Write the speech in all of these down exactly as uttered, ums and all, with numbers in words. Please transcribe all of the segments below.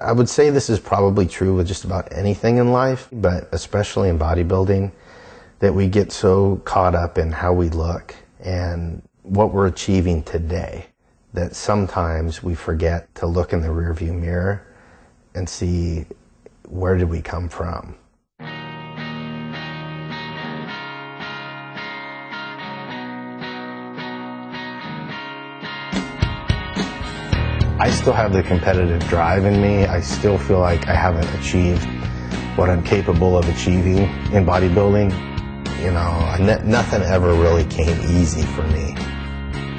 I would say this is probably true with just about anything in life, but especially in bodybuilding, that we get so caught up in how we look and what we're achieving today that sometimes we forget to look in the rearview mirror and see, where did we come from? I still have the competitive drive in me. I still feel like I haven't achieved what I'm capable of achieving in bodybuilding. You know, nothing ever really came easy for me.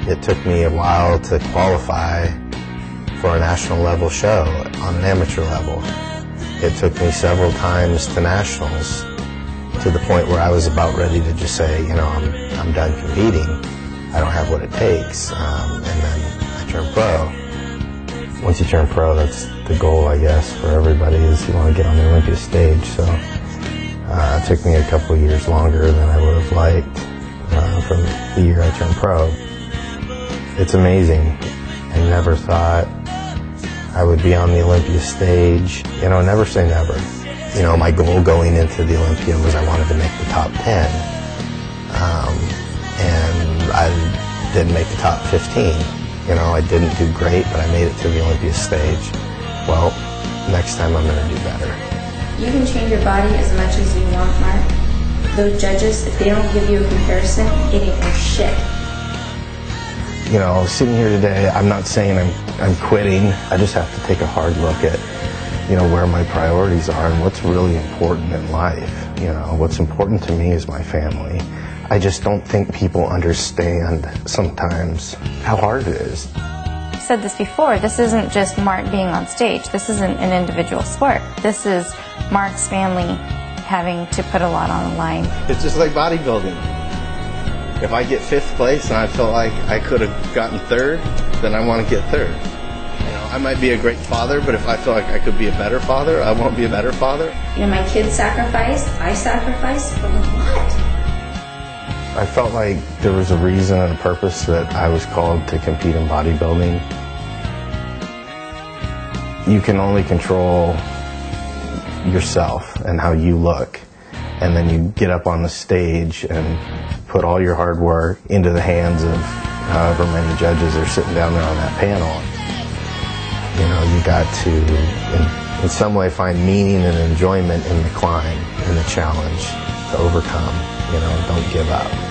It took me a while to qualify for a national level show on an amateur level. It took me several times to nationals to the point where I was about ready to just say, you know, I'm, I'm done competing. I don't have what it takes. Um, and then I turned pro. Once you turn pro, that's the goal, I guess, for everybody, is you want to get on the Olympia stage. So uh, it took me a couple years longer than I would have liked uh, from the year I turned pro. It's amazing. I never thought I would be on the Olympia stage. You know, never say never. You know, my goal going into the Olympia was I wanted to make the top ten. Um, and I didn't make the top fifteen. You know, I didn't do great, but I made it to the Olympia stage. Well, next time I'm going to do better. You can change your body as much as you want, Mark. Those judges, if they don't give you a comparison, it ain't no shit. You know, sitting here today, I'm not saying I'm, I'm quitting. I just have to take a hard look at, you know, where my priorities are and what's really important in life. You know, what's important to me is my family. I just don't think people understand sometimes how hard it is. I've said this before, this isn't just Mark being on stage. This isn't an individual sport. This is Mark's family having to put a lot on the line. It's just like bodybuilding. If I get fifth place and I feel like I could have gotten third, then I want to get third. You know, I might be a great father, but if I feel like I could be a better father, I won't be a better father. You know, my kids sacrificed, I sacrificed for what? I felt like there was a reason and a purpose that I was called to compete in bodybuilding. You can only control yourself and how you look, and then you get up on the stage and put all your hard work into the hands of however many judges are sitting down there on that panel. You know, you got to, in, in some way, find meaning and enjoyment in the climb, in the challenge to overcome. You know, don't give up.